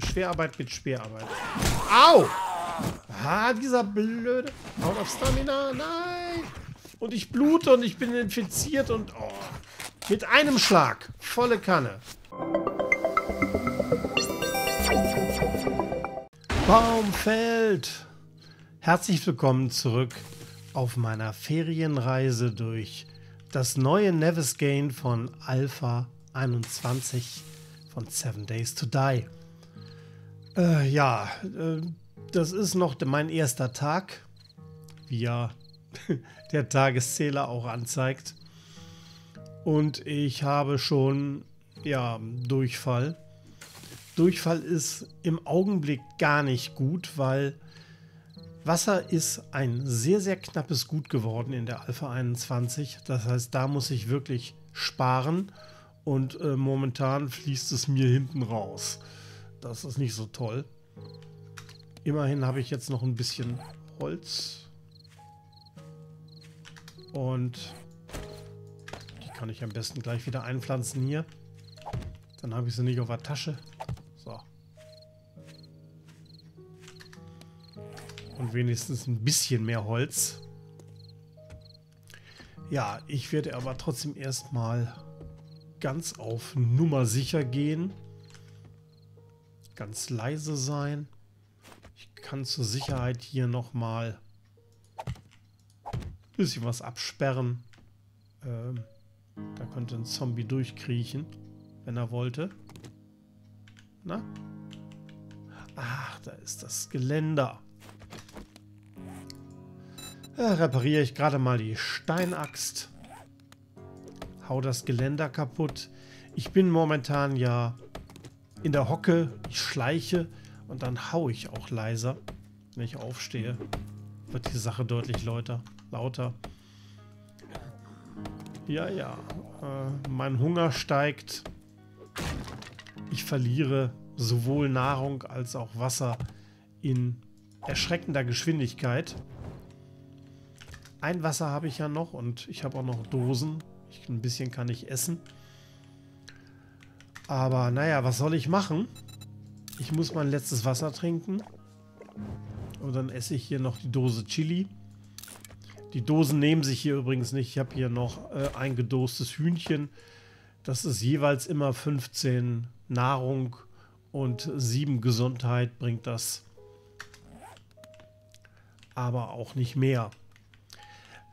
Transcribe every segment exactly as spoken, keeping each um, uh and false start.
Schwerarbeit mit Schwerarbeit. Au! Ah, dieser blöde... Out of Stamina, nein! Und ich blute und ich bin infiziert und... Oh, mit einem Schlag. Volle Kanne. Baumfeld! Herzlich willkommen zurück auf meiner Ferienreise durch das neue Navezgane von Alpha einundzwanzig von Seven Days to Die. Äh, ja, äh, das ist noch mein erster Tag, wie ja der Tageszähler auch anzeigt. Und ich habe schon, ja, Durchfall. Durchfall ist im Augenblick gar nicht gut, weil Wasser ist ein sehr, sehr knappes Gut geworden in der Alpha einundzwanzig. Das heißt, da muss ich wirklich sparen und äh, momentan fließt es mir hinten raus. Das ist nicht so toll. Immerhin habe ich jetzt noch ein bisschen Holz. Und die kann ich am besten gleich wieder einpflanzen hier. Dann habe ich sie nicht auf der Tasche. So. Und wenigstens ein bisschen mehr Holz. Ja, ich werde aber trotzdem erstmal ganz auf Nummer sicher gehen. Ganz leise sein. Ich kann zur Sicherheit hier nochmal ein bisschen was absperren. Ähm, da könnte ein Zombie durchkriechen, wenn er wollte. Na? Ach, da ist das Geländer. Da repariere ich gerade mal die Steinaxt. Hau das Geländer kaputt. Ich bin momentan ja in der Hocke. Ich schleiche und dann hau ich auch leiser. Wenn ich aufstehe, wird die Sache deutlich lauter. lauter. Ja, ja. Äh, mein Hunger steigt. Ich verliere sowohl Nahrung als auch Wasser in erschreckender Geschwindigkeit. Ein Wasser habe ich ja noch und ich habe auch noch Dosen. Ich, ein bisschen kann ich essen. Aber naja, was soll ich machen? Ich muss mein letztes Wasser trinken. Und dann esse ich hier noch die Dose Chili. Die Dosen nehmen sich hier übrigens nicht. Ich habe hier noch äh, ein gedostes Hühnchen. Das ist jeweils immer fünfzehn Nahrung und sieben Gesundheit bringt das. Aber auch nicht mehr.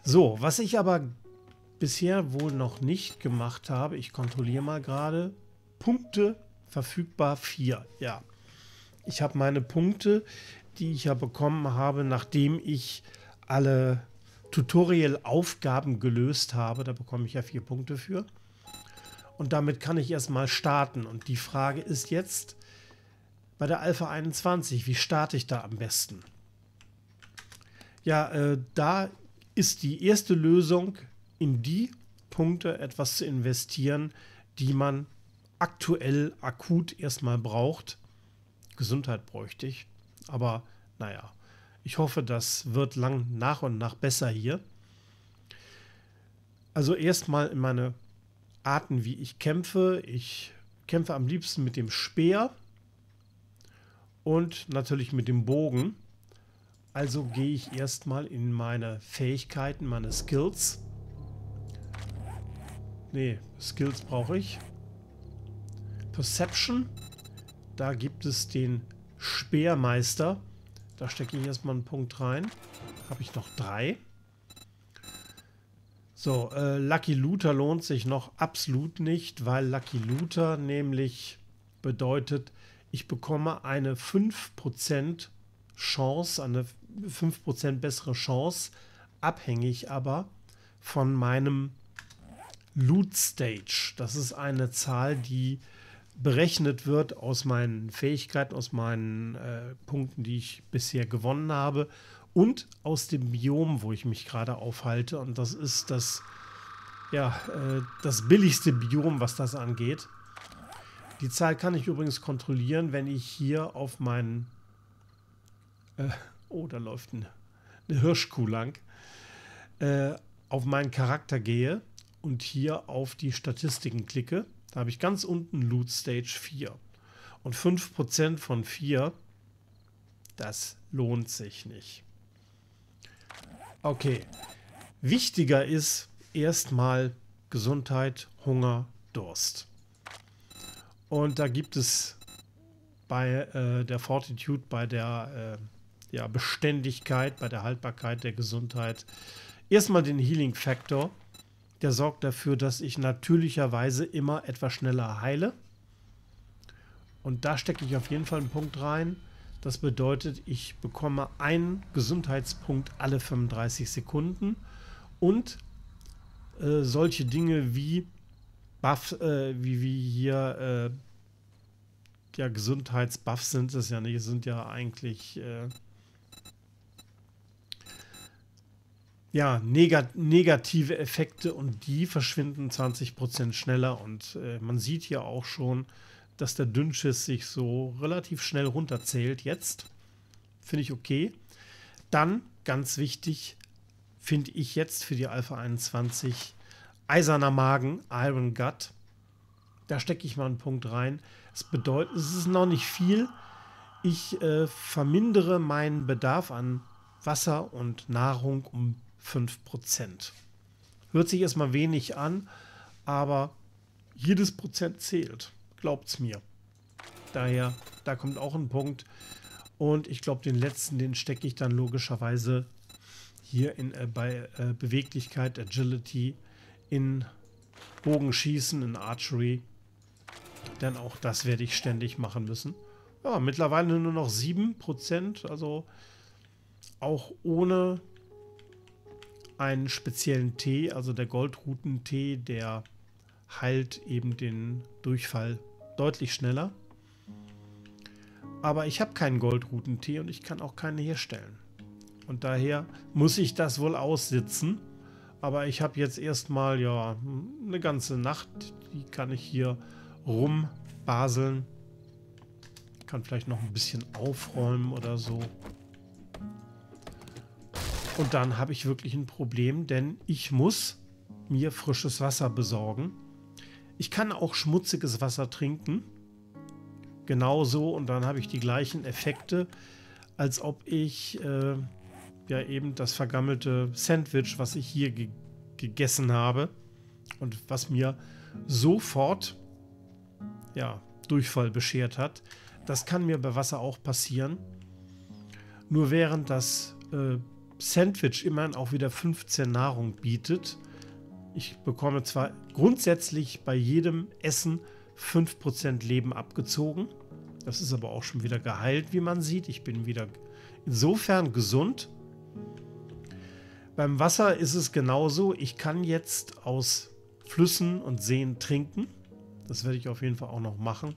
So, was ich aber bisher wohl noch nicht gemacht habe, ich kontrolliere mal gerade, Punkte verfügbar vier, ja. Ich habe meine Punkte, die ich ja bekommen habe, nachdem ich alle Tutorial-Aufgaben gelöst habe, da bekomme ich ja vier Punkte für. Und damit kann ich erstmal starten und die Frage ist jetzt, bei der Alpha einundzwanzig, wie starte ich da am besten? Ja, äh, da ist die erste Lösung, in die Punkte etwas zu investieren, die man aktuell akut erstmal braucht. Gesundheit bräuchte ich, aber naja, ich hoffe, das wird lang nach und nach besser hier. Also erstmal in meine Arten, wie ich kämpfe. Ich kämpfe am liebsten mit dem Speer und natürlich mit dem Bogen. Also gehe ich erstmal in meine Fähigkeiten, meine Skills. Ne, Skills brauche ich. Perception. Da gibt es den Speermeister. Da stecke ich erstmal einen Punkt rein. Habe ich noch drei. So, äh, Lucky Looter lohnt sich noch absolut nicht, weil Lucky Looter nämlich bedeutet, ich bekomme eine fünf Prozent Chance, eine fünf Prozent bessere Chance, abhängig aber von meinem Loot Stage. Das ist eine Zahl, die berechnet wird aus meinen Fähigkeiten, aus meinen äh, Punkten, die ich bisher gewonnen habe und aus dem Biom, wo ich mich gerade aufhalte. Und das ist das, ja, äh, das billigste Biom, was das angeht. Die Zahl kann ich übrigens kontrollieren, wenn ich hier auf meinen... Äh, oh, da läuft eine, eine Hirschkuh lang. Äh, auf meinen Charakter gehe. Und hier auf die Statistiken klicke, da habe ich ganz unten Loot Stage vier. und fünf Prozent von vier, das lohnt sich nicht. Okay, wichtiger ist erstmal Gesundheit, Hunger, Durst. Und da gibt es bei äh, der Fortitude, bei der äh, ja, Beständigkeit, bei der Haltbarkeit der Gesundheit erstmal den Healing Factor. Der sorgt dafür, dass ich natürlicherweise immer etwas schneller heile. Und da stecke ich auf jeden Fall einen Punkt rein. Das bedeutet, ich bekomme einen Gesundheitspunkt alle fünfunddreißig Sekunden. Und äh, solche Dinge wie Buff, äh, wie, wie hier äh, ja, Gesundheitsbuffs sind es ja nicht, sind ja eigentlich äh, ja, negat negative Effekte, und die verschwinden zwanzig Prozent schneller, und äh, man sieht hier auch schon, dass der Dünnschiss sich so relativ schnell runterzählt jetzt. Finde ich okay. Dann, ganz wichtig, finde ich jetzt für die Alpha einundzwanzig, eiserner Magen, Iron Gut. Da stecke ich mal einen Punkt rein. Es bedeutet, es ist noch nicht viel. Ich äh, vermindere meinen Bedarf an Wasser und Nahrung um fünf Prozent. Hört sich erstmal wenig an, aber jedes Prozent zählt. Glaubt's mir. Daher, da kommt auch ein Punkt. Und ich glaube, den letzten, den stecke ich dann logischerweise hier in, äh, bei äh, Beweglichkeit, Agility, in Bogenschießen, in Archery. Denn auch das werde ich ständig machen müssen. Ja, mittlerweile nur noch sieben Prozent. Also auch ohne einen speziellen Tee, also der Goldruten-Tee, der heilt eben den Durchfall deutlich schneller. Aber ich habe keinen Goldruten-Tee und ich kann auch keine herstellen. Und daher muss ich das wohl aussitzen. Aber ich habe jetzt erstmal ja eine ganze Nacht, die kann ich hier rumbaseln. Kann vielleicht noch ein bisschen aufräumen oder so. Und dann habe ich wirklich ein Problem, denn ich muss mir frisches Wasser besorgen. Ich kann auch schmutziges Wasser trinken. Genauso, und dann habe ich die gleichen Effekte, als ob ich äh, ja eben das vergammelte Sandwich, was ich hier ge gegessen habe und was mir sofort ja, Durchfall beschert hat. Das kann mir bei Wasser auch passieren. Nur während das äh, Sandwich immerhin auch wieder fünfzehn Nahrung bietet, ich bekomme zwar grundsätzlich bei jedem Essen fünf Prozent Leben abgezogen, das ist aber auch schon wieder geheilt, wie man sieht. Ich bin wieder insofern gesund. Beim Wasser ist es genauso. Ich kann jetzt aus Flüssen und Seen trinken. Das werde ich auf jeden Fall auch noch machen.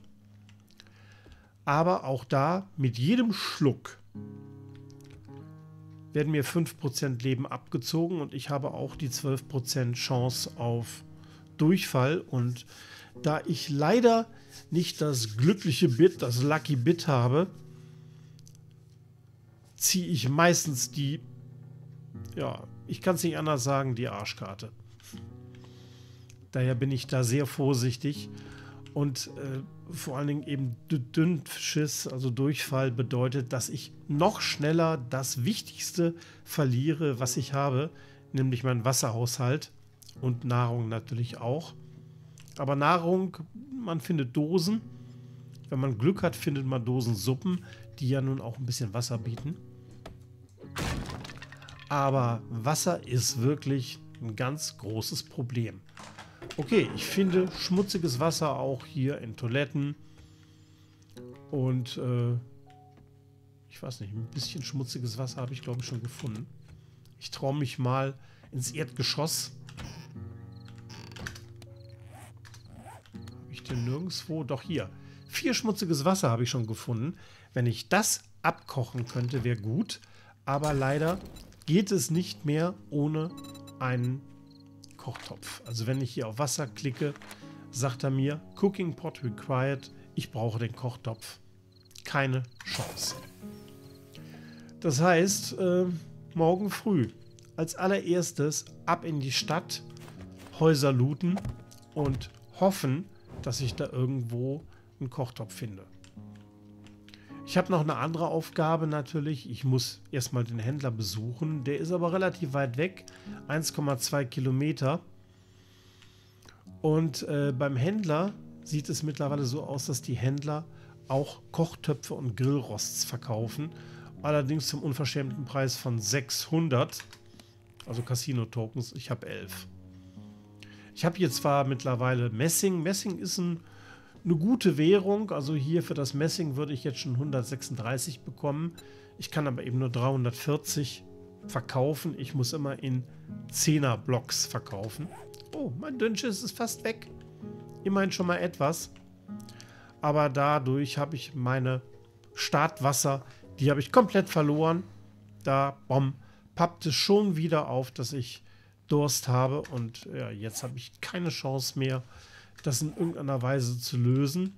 Aber auch da, mit jedem Schluck werden mir fünf Prozent Leben abgezogen und ich habe auch die zwölf Prozent Chance auf Durchfall. Und da ich leider nicht das glückliche Bit, das Lucky Bit habe, ziehe ich meistens die, ja, ich kann es nicht anders sagen, die Arschkarte. Daher bin ich da sehr vorsichtig. Und äh, vor allen Dingen eben Dünnschiss, also Durchfall, bedeutet, dass ich noch schneller das Wichtigste verliere, was ich habe. Nämlich meinen Wasserhaushalt und Nahrung natürlich auch. Aber Nahrung, man findet Dosen. Wenn man Glück hat, findet man Dosensuppen, die ja nun auch ein bisschen Wasser bieten. Aber Wasser ist wirklich ein ganz großes Problem. Okay, ich finde schmutziges Wasser auch hier in Toiletten. Und äh, ich weiß nicht, ein bisschen schmutziges Wasser habe ich, glaube ich, schon gefunden. Ich traue mich mal ins Erdgeschoss. Habe ich denn nirgendwo? Doch hier. Viel schmutziges Wasser habe ich schon gefunden. Wenn ich das abkochen könnte, wäre gut. Aber leider geht es nicht mehr ohne einen Kochtopf. Also wenn ich hier auf Wasser klicke, sagt er mir, Cooking Pot required, ich brauche den Kochtopf. Keine Chance. Das heißt, äh, morgen früh als allererstes ab in die Stadt, Häuser looten und hoffen, dass ich da irgendwo einen Kochtopf finde. Ich habe noch eine andere Aufgabe natürlich. Ich muss erstmal den Händler besuchen. Der ist aber relativ weit weg. eins Komma zwei Kilometer. Und äh, beim Händler sieht es mittlerweile so aus, dass die Händler auch Kochtöpfe und Grillrosts verkaufen. Allerdings zum unverschämten Preis von sechshundert. Also Casino-Tokens. Ich habe elf. Ich habe hier zwar mittlerweile Messing. Messing ist ein... eine gute Währung, also hier für das Messing würde ich jetzt schon hundertsechsunddreißig bekommen. Ich kann aber eben nur dreihundertvierzig verkaufen. Ich muss immer in Zehner-Blocks verkaufen. Oh, mein Dünnschiss ist fast weg. Immerhin schon mal etwas. Aber dadurch habe ich meine Startwasser, die habe ich komplett verloren. Da, bom, pappt es schon wieder auf, dass ich Durst habe. Und ja, jetzt habe ich keine Chance mehr, das in irgendeiner Weise zu lösen.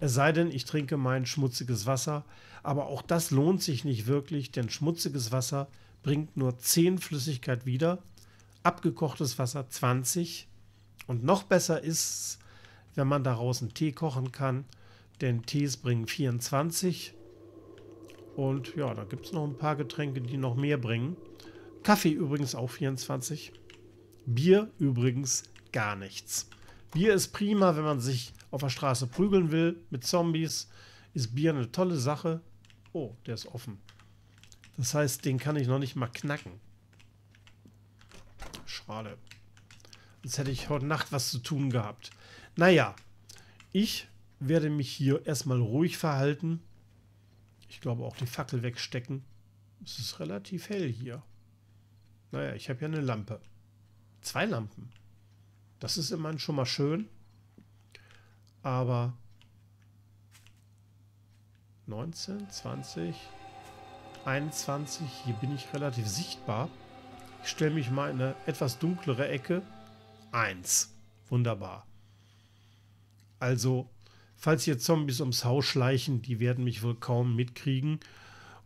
Es sei denn, ich trinke mein schmutziges Wasser. Aber auch das lohnt sich nicht wirklich, denn schmutziges Wasser bringt nur zehn Flüssigkeit wieder. Abgekochtes Wasser zwanzig. Und noch besser ist, wenn man daraus einen Tee kochen kann, denn Tees bringen vierundzwanzig. Und ja, da gibt es noch ein paar Getränke, die noch mehr bringen. Kaffee übrigens auch vierundzwanzig. Bier übrigens gar nichts. Bier ist prima, wenn man sich auf der Straße prügeln will mit Zombies. Ist Bier eine tolle Sache. Oh, der ist offen. Das heißt, den kann ich noch nicht mal knacken. Schade. Jetzt hätte ich heute Nacht was zu tun gehabt. Naja, ich werde mich hier erstmal ruhig verhalten. Ich glaube auch die Fackel wegstecken. Es ist relativ hell hier. Naja, ich habe ja eine Lampe. Zwei Lampen. Das ist immerhin schon mal schön, aber neunzehn, zwanzig, einundzwanzig, hier bin ich relativ sichtbar. Ich stelle mich mal in eine etwas dunklere Ecke. eins, wunderbar. Also, falls hier Zombies ums Haus schleichen, die werden mich wohl kaum mitkriegen.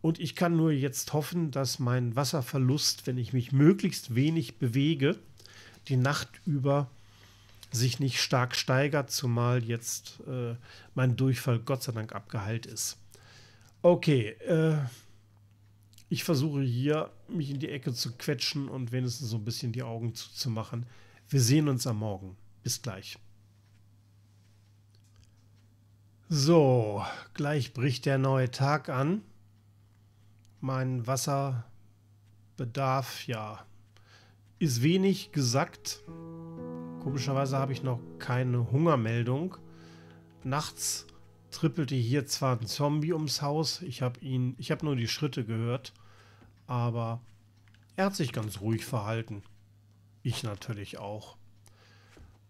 Und ich kann nur jetzt hoffen, dass mein Wasserverlust, wenn ich mich möglichst wenig bewege, die Nacht über sich nicht stark steigert, zumal jetzt äh, mein Durchfall Gott sei Dank abgeheilt ist. Okay, äh, ich versuche hier, mich in die Ecke zu quetschen und wenigstens so ein bisschen die Augen zuzumachen. Wir sehen uns am Morgen. Bis gleich. So, gleich bricht der neue Tag an. Mein Wasserbedarf, ja, ist wenig gesagt. Komischerweise habe ich noch keine Hungermeldung. Nachts trippelte hier zwar ein Zombie ums Haus. Ich habe ihn, ich habe nur die Schritte gehört. Aber er hat sich ganz ruhig verhalten. Ich natürlich auch.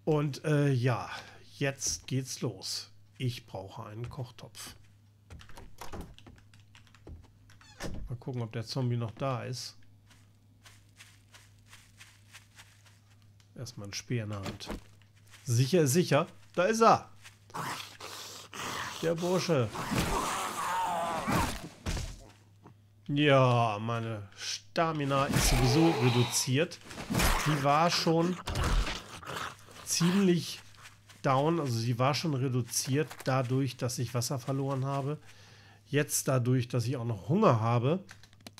Und äh, ja, jetzt geht's los. Ich brauche einen Kochtopf. Mal gucken, ob der Zombie noch da ist. Erstmal ein Speer in der Hand. Sicher, sicher. Da ist er. Der Bursche. Ja, meine Stamina ist sowieso reduziert. Die war schon ziemlich down. Also sie war schon reduziert dadurch, dass ich Wasser verloren habe. Jetzt dadurch, dass ich auch noch Hunger habe,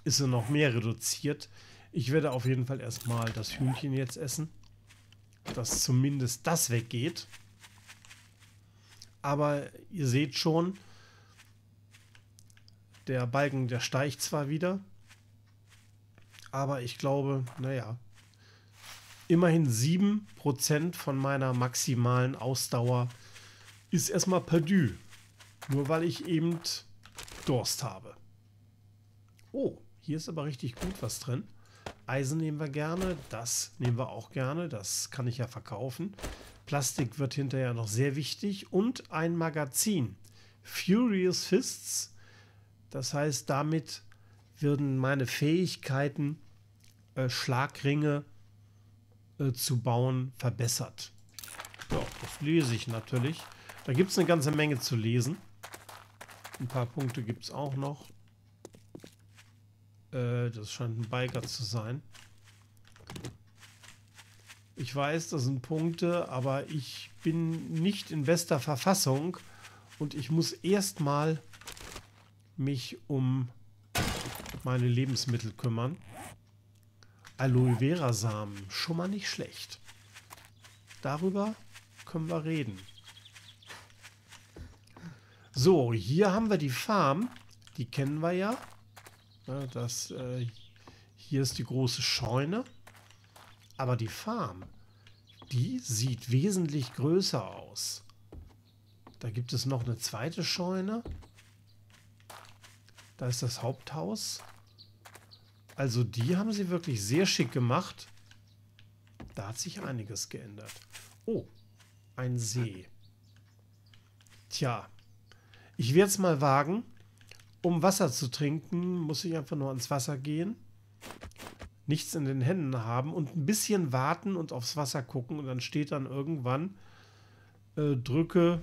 ist sie noch mehr reduziert. Ich werde auf jeden Fall erstmal das Hühnchen jetzt essen, dass zumindest das weggeht. Aber ihr seht schon, der Balken, der steigt zwar wieder, aber ich glaube, naja, immerhin sieben Prozent von meiner maximalen Ausdauer ist erstmal perdu. Nur weil ich eben Durst habe. Oh, hier ist aber richtig gut was drin. Eisen nehmen wir gerne, das nehmen wir auch gerne, das kann ich ja verkaufen. Plastik wird hinterher noch sehr wichtig und ein Magazin. Furious Fists, das heißt, damit würden meine Fähigkeiten, äh, Schlagringe äh, zu bauen, verbessert. Ja, das lese ich natürlich. Da gibt es eine ganze Menge zu lesen. Ein paar Punkte gibt es auch noch. Das scheint ein Biker zu sein. Ich weiß, das sind Punkte, aber ich bin nicht in bester Verfassung und ich muss erstmal mich um meine Lebensmittel kümmern. Aloe Vera Samen, schon mal nicht schlecht. Darüber können wir reden. So, hier haben wir die Farm. Die kennen wir ja. Das, äh, hier ist die große Scheune. Aber die Farm, die sieht wesentlich größer aus. Da gibt es noch eine zweite Scheune. Da ist das Haupthaus. Also die haben sie wirklich sehr schick gemacht. Da hat sich einiges geändert. Oh, ein See. Tja, ich werde es mal wagen. Um Wasser zu trinken, muss ich einfach nur ans Wasser gehen. Nichts in den Händen haben und ein bisschen warten und aufs Wasser gucken. Und dann steht dann irgendwann, äh, drücke...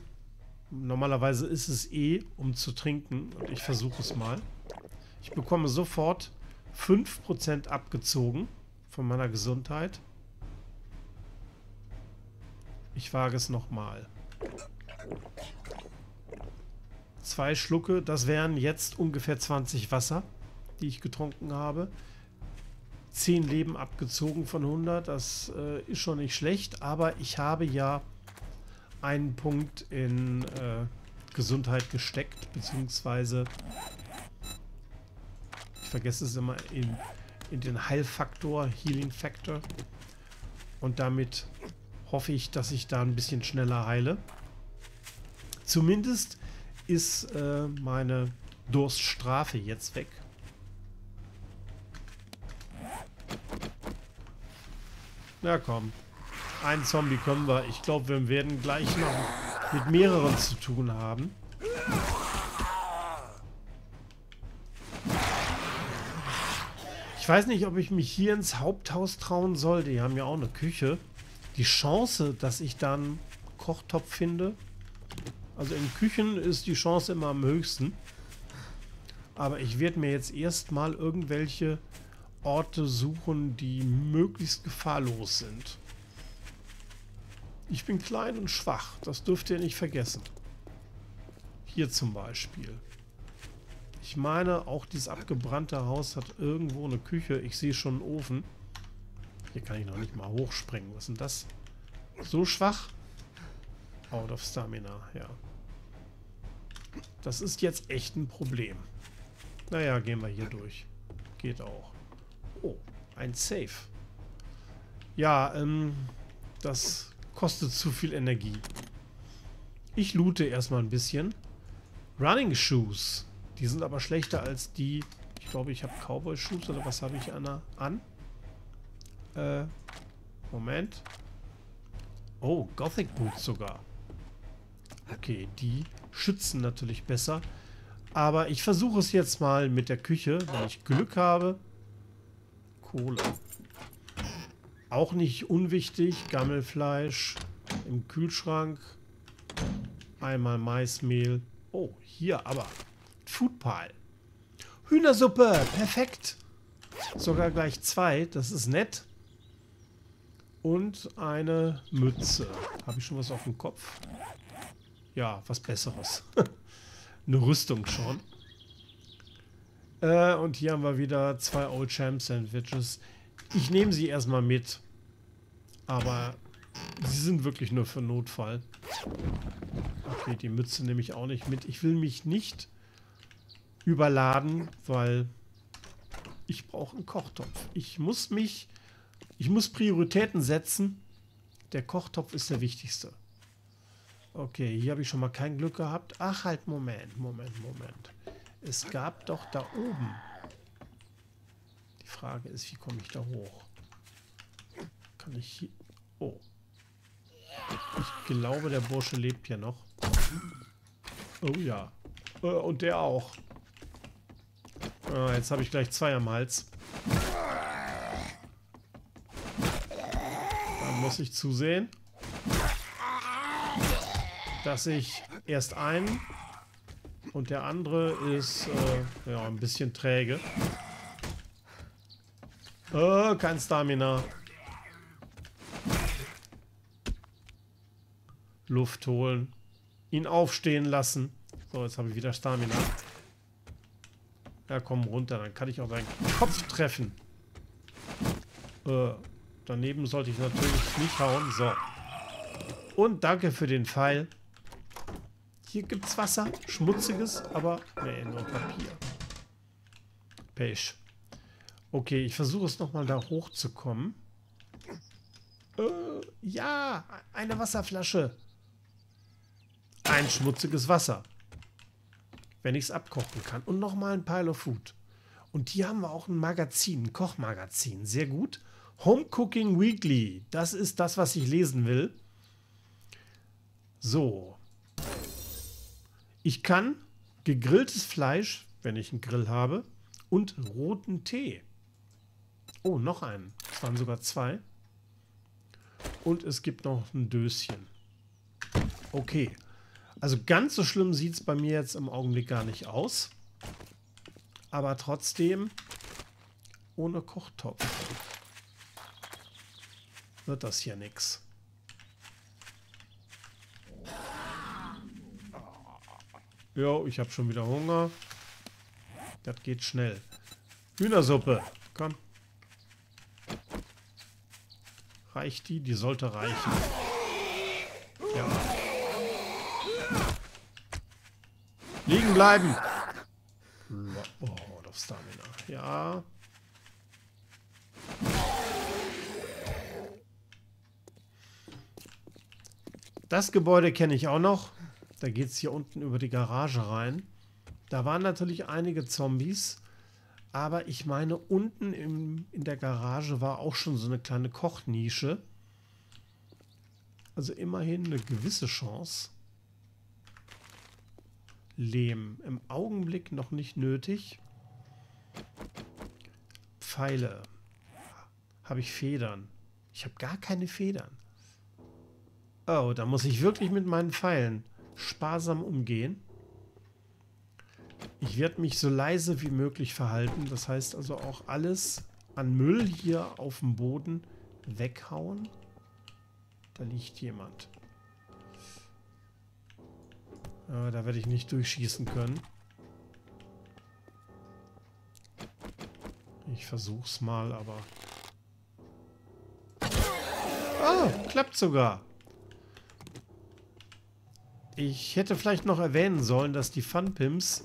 Normalerweise ist es eh, um zu trinken. Und ich versuche es mal. Ich bekomme sofort fünf Prozent abgezogen von meiner Gesundheit. Ich wage es nochmal. Zwei Schlucke. Das wären jetzt ungefähr zwanzig Wasser, die ich getrunken habe. zehn Leben abgezogen von hundert. Das äh, ist schon nicht schlecht. Aber ich habe ja... einen Punkt in äh, Gesundheit gesteckt, beziehungsweise ich vergesse es immer, in, in den Heilfaktor, Healing Factor, und damit hoffe ich, dass ich da ein bisschen schneller heile. Zumindest ist äh, meine Durststrafe jetzt weg. Na komm. Ein Zombie können wir. Ich glaube, wir werden gleich noch mit mehreren zu tun haben. Ich weiß nicht, ob ich mich hier ins Haupthaus trauen soll. Die haben ja auch eine Küche. Die Chance, dass ich da einen Kochtopf finde. Also in Küchen ist die Chance immer am höchsten. Aber ich werde mir jetzt erstmal irgendwelche Orte suchen, die möglichst gefahrlos sind. Ich bin klein und schwach. Das dürft ihr nicht vergessen. Hier zum Beispiel. Ich meine, auch dieses abgebrannte Haus hat irgendwo eine Küche. Ich sehe schon einen Ofen. Hier kann ich noch nicht mal hochspringen. Was ist denn das? So schwach? Out of Stamina, ja. Das ist jetzt echt ein Problem. Naja, gehen wir hier durch. Geht auch. Oh, ein Safe. Ja, ähm, das... kostet zu viel Energie. Ich loote erstmal ein bisschen. Running Shoes. Die sind aber schlechter als die... Ich glaube, ich habe Cowboy Shoes oder was habe ich an? Äh, Moment. Oh, Gothic Boots sogar. Okay, die schützen natürlich besser. Aber ich versuche es jetzt mal mit der Küche, wenn ich Glück habe. Kohle. Auch nicht unwichtig, Gammelfleisch im Kühlschrank, einmal Maismehl. Oh, hier aber, Foodpile. Hühnersuppe, perfekt. Sogar gleich zwei, das ist nett. Und eine Mütze. Habe ich schon was auf dem Kopf? Ja, was Besseres. Eine Rüstung schon. Äh, und hier haben wir wieder zwei Old Champ Sandwiches. Ich nehme sie erstmal mit, aber sie sind wirklich nur für Notfall. Okay, die Mütze nehme ich auch nicht mit. Ich will mich nicht überladen, weil ich brauche einen Kochtopf. Ich muss mich, ich muss Prioritäten setzen. Der Kochtopf ist der wichtigste. Okay, hier habe ich schon mal kein Glück gehabt. Ach halt, Moment, Moment, Moment. Es gab doch da oben... Die Frage ist, wie komme ich da hoch? Kann ich hier... Oh. Ich glaube, der Bursche lebt hier noch. Oh ja. Und der auch. Ah, jetzt habe ich gleich zwei am Hals. Dann muss ich zusehen, dass ich erst einen und der andere ist äh, ja, ein bisschen träge. Oh, kein Stamina. Luft holen. Ihn aufstehen lassen. So, jetzt habe ich wieder Stamina. Ja, komm runter, dann kann ich auch deinen Kopf treffen. Äh, daneben sollte ich natürlich nicht hauen. So. Und danke für den Pfeil. Hier gibt's Wasser. Schmutziges, aber... Nee, nur Papier. Pech. Okay, ich versuche es nochmal da hochzukommen. Äh, ja, eine Wasserflasche. Ein schmutziges Wasser. Wenn ich es abkochen kann. Und nochmal ein Pile of Food. Und hier haben wir auch ein Magazin, ein Kochmagazin. Sehr gut. Home Cooking Weekly. Das ist das, was ich lesen will. So. Ich kann gegrilltes Fleisch, wenn ich einen Grill habe, und roten Tee. Oh, noch einen. Es waren sogar zwei. Und es gibt noch ein Döschen. Okay. Also ganz so schlimm sieht es bei mir jetzt im Augenblick gar nicht aus. Aber trotzdem ohne Kochtopf wird das hier nix. Jo, ich habe schon wieder Hunger. Das geht schnell. Hühnersuppe. Komm. Reicht die? Die sollte reichen. Ja. Liegen bleiben. Oh, auf Stamina. Ja. Das Gebäude kenne ich auch noch. Da geht es hier unten über die Garage rein. Da waren natürlich einige Zombies. Aber ich meine, unten im, in der Garage war auch schon so eine kleine Kochnische. Also immerhin eine gewisse Chance. Lehm. Im Augenblick noch nicht nötig. Pfeile. Habe ich Federn? Ich habe gar keine Federn. Oh, da muss ich wirklich mit meinen Pfeilen sparsam umgehen. Ich werde mich so leise wie möglich verhalten. Das heißt also auch alles an Müll hier auf dem Boden weghauen. Da liegt jemand. Äh, da werde ich nicht durchschießen können. Ich versuch's mal, aber... Ah, klappt sogar. Ich hätte vielleicht noch erwähnen sollen, dass die Fun Pimps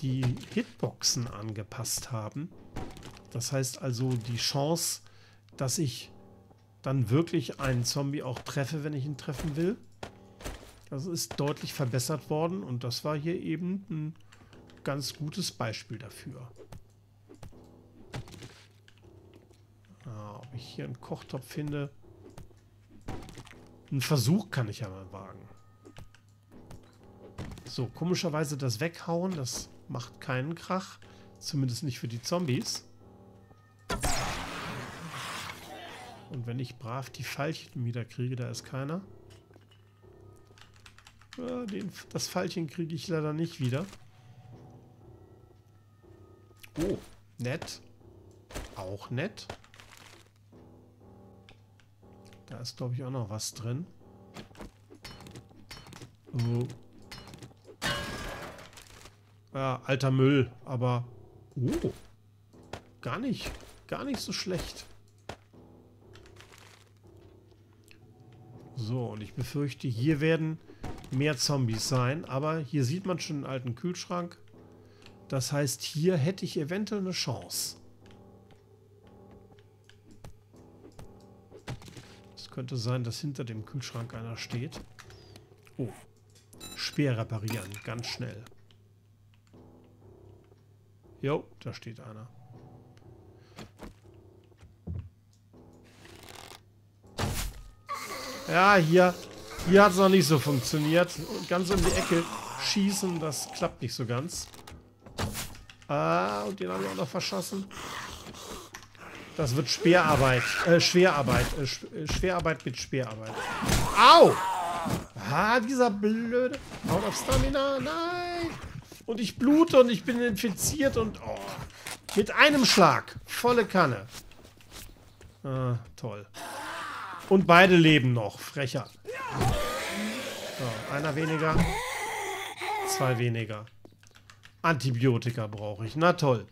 die Hitboxen angepasst haben. Das heißt also, die Chance, dass ich dann wirklich einen Zombie auch treffe, wenn ich ihn treffen will, das ist deutlich verbessert worden. Und das war hier eben ein ganz gutes Beispiel dafür. Ah, ob ich hier einen Kochtopf finde. Einen Versuch kann ich ja mal wagen. So, komischerweise das Weghauen, das macht keinen Krach. Zumindest nicht für die Zombies. Und wenn ich brav die Pfeilchen wieder kriege, da ist keiner. Ja, den, das Pfeilchen kriege ich leider nicht wieder. Oh, nett. Auch nett. Da ist, glaube ich, auch noch was drin. Oh. Ja, alter Müll, aber oh, gar nicht, gar nicht so schlecht. So, und ich befürchte, hier werden mehr Zombies sein, aber hier sieht man schon einen alten Kühlschrank. Das heißt, hier hätte ich eventuell eine Chance. Es könnte sein, dass hinter dem Kühlschrank einer steht. Oh, Speer reparieren, ganz schnell. Jo, da steht einer. Ja, hier, hier hat es noch nicht so funktioniert. Ganz um die Ecke schießen, das klappt nicht so ganz. Ah, und den haben wir auch noch verschossen. Das wird Speerarbeit. Äh, Schwerarbeit. Äh, Schwerarbeit mit Speerarbeit. Au! Ah, dieser blöde... Out of Stamina, nein! Und ich blute und ich bin infiziert und... Oh, mit einem Schlag. Volle Kanne. Ah, toll. Und beide leben noch. Frecher. So, einer weniger. Zwei weniger. Antibiotika brauche ich. Na toll.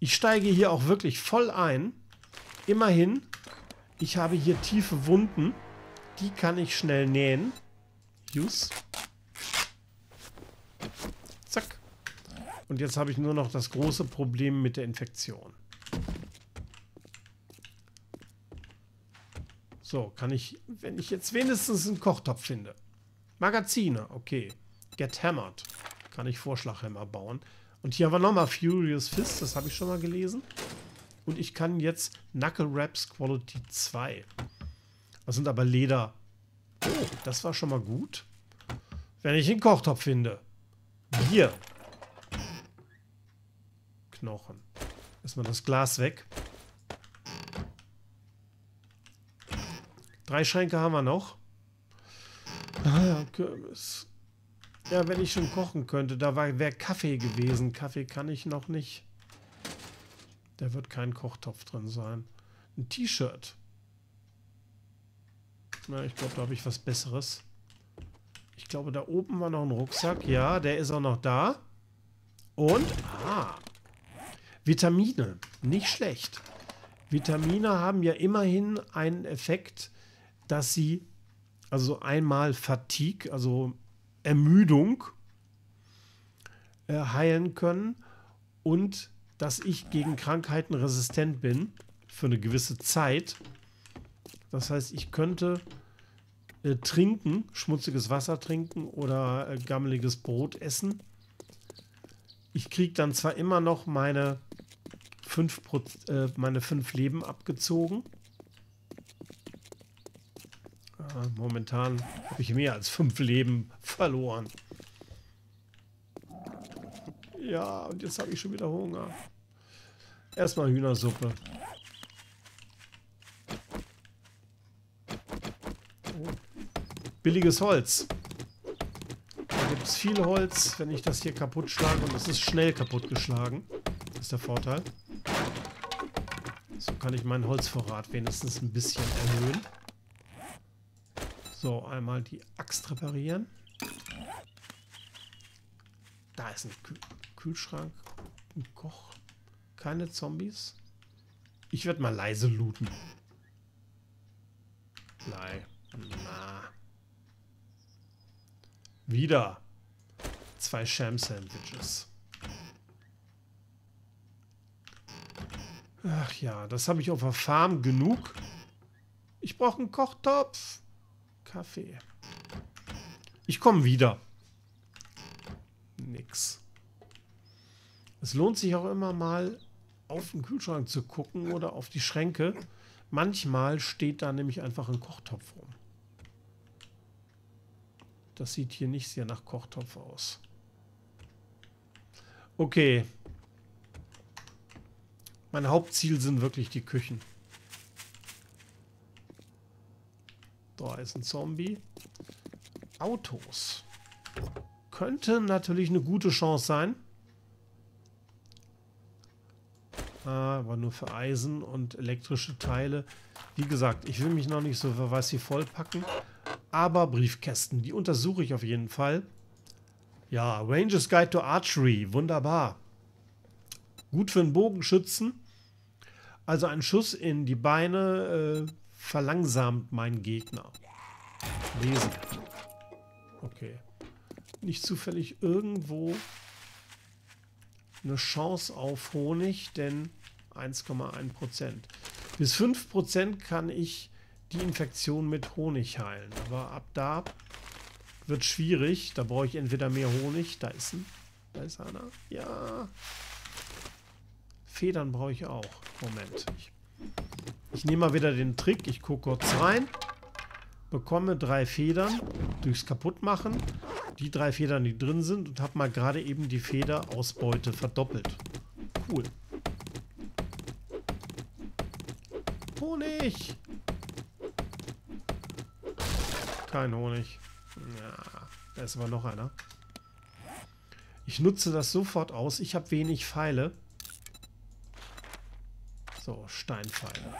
Ich steige hier auch wirklich voll ein. Immerhin, ich habe hier tiefe Wunden. Die kann ich schnell nähen. Use. Zack. Und jetzt habe ich nur noch das große Problem mit der Infektion. So, kann ich, wenn ich jetzt wenigstens einen Kochtopf finde. Magazine, okay. Get Hammered. Kann ich Vorschlaghämmer bauen. Und hier haben wir nochmal Furious Fists, das habe ich schon mal gelesen. Und ich kann jetzt Knuckle Wraps Quality zwei. Das sind aber Leder. Oh, das war schon mal gut. Wenn ich einen Kochtopf finde. Bier. Knochen. Erstmal das Glas weg. Drei Schränke haben wir noch. Ah, Kürbis. Ja, wenn ich schon kochen könnte. Da wäre Kaffee gewesen. Kaffee kann ich noch nicht. Da wird kein Kochtopf drin sein. Ein T-Shirt. Na, ich glaube, da habe ich was Besseres. Ich glaube, da oben war noch ein Rucksack. Ja, der ist auch noch da. Und, ah, Vitamine. Nicht schlecht. Vitamine haben ja immerhin einen Effekt, dass sie, also einmal Fatigue, also Ermüdung, äh, heilen können und dass ich gegen Krankheiten resistent bin für eine gewisse Zeit. Das heißt, ich könnte äh, trinken, schmutziges Wasser trinken oder äh, gammeliges Brot essen. Ich kriege dann zwar immer noch meine fünf, äh, meine fünf Leben abgezogen. Ah, momentan habe ich mehr als fünf Leben verloren. Ja, und jetzt habe ich schon wieder Hunger. Erstmal Hühnersuppe. Oh. Billiges Holz. Da gibt es viel Holz, wenn ich das hier kaputt schlage. Und es ist schnell kaputt geschlagen. Das ist der Vorteil. So kann ich meinen Holzvorrat wenigstens ein bisschen erhöhen. So, einmal die Axt reparieren. Da ist ein Kühl Kühlschrank. Ein Koch. Keine Zombies. Ich werde mal leise looten. Nein. Na. Wieder zwei Sham-Sandwiches. Ach ja, das habe ich auf der Farm genug. Ich brauche einen Kochtopf. Kaffee. Ich komme wieder. Nix. Es lohnt sich auch immer mal auf den Kühlschrank zu gucken oder auf die Schränke. Manchmal steht da nämlich einfach ein Kochtopf rum. Das sieht hier nicht sehr nach Kochtopf aus. Okay. Mein Hauptziel sind wirklich die Küchen. Da ist ein Zombie. Autos. Könnte natürlich eine gute Chance sein. Aber nur für Eisen und elektrische Teile. Wie gesagt, ich will mich noch nicht so für was hier vollpacken. Aber Briefkästen, die untersuche ich auf jeden Fall. Ja, Ranger's Guide to Archery, wunderbar. Gut für einen Bogenschützen. Also ein Schuss in die Beine äh, verlangsamt meinen Gegner. Lesen. Okay. Nicht zufällig irgendwo eine Chance auf Honig, denn eins Komma eins Prozent. Bis fünf Prozent kann ich die Infektion mit Honig heilen. Aber ab da wird es schwierig. Da brauche ich entweder mehr Honig. Da ist ein, da ist einer. Ja. Federn brauche ich auch. Moment. Ich, ich nehme mal wieder den Trick. Ich gucke kurz rein. Bekomme drei Federn durchs Kaputtmachen. Die drei Federn, die drin sind. Und habe mal gerade eben die Federausbeute verdoppelt. Cool. Honig! Kein Honig. Ja, da ist aber noch einer. Ich nutze das sofort aus. Ich habe wenig Pfeile. So, Steinpfeile.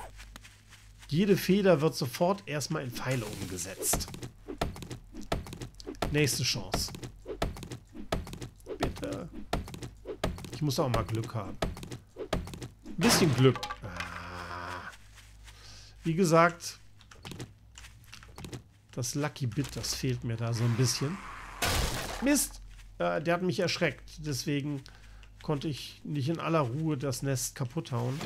Jede Feder wird sofort erstmal in Pfeile umgesetzt. Nächste Chance. Bitte. Ich muss auch mal Glück haben. Ein bisschen Glück. Wie gesagt, das Lucky Bit, das fehlt mir da so ein bisschen. Mist! Äh, der hat mich erschreckt. Deswegen konnte ich nicht in aller Ruhe das Nest kaputt hauen.